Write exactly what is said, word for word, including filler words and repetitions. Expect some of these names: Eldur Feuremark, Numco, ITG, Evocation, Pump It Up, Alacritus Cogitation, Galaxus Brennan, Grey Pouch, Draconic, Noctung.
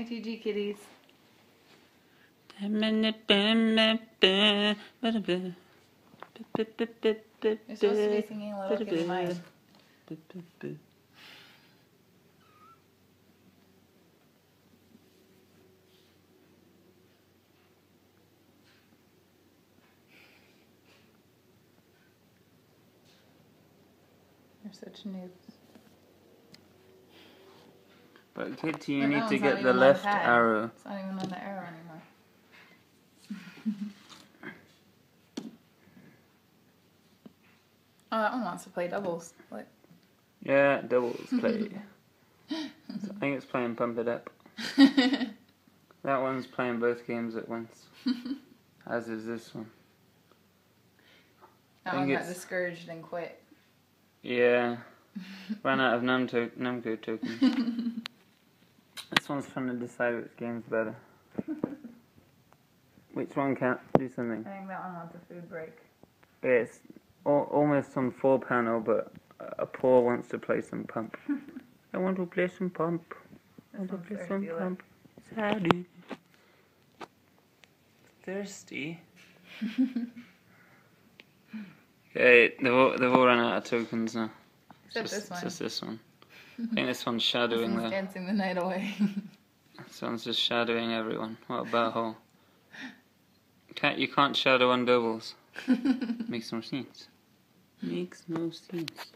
I T G kitties. You're supposed to be singing Little Kitty Mine. You're such noobs. But Kitty, you need to get the left arrow. It's not even on the arrow anymore. Oh, that one wants to play doubles. Look. Yeah, doubles play. So I think it's playing Pump It Up. That one's playing both games at once. As is this one. That one got discouraged and quit. Yeah. Ran out of Numco Numco tokens. This one's trying to decide which game's better. Which one can't do something? I think that one wants a food break. Yeah, it's al almost on four panel, but a paw wants to play some pump. I want to play some pump. I want to play some pump. Sadie. Thirsty. Okay, they've all, they've all run out of tokens now. Except just, this one. Just this one. I think this one's shadowing. This one's dancing the night away. This one's just shadowing everyone. What a butthole. Can't, you can't shadow on doubles. Makes no sense. Makes no sense.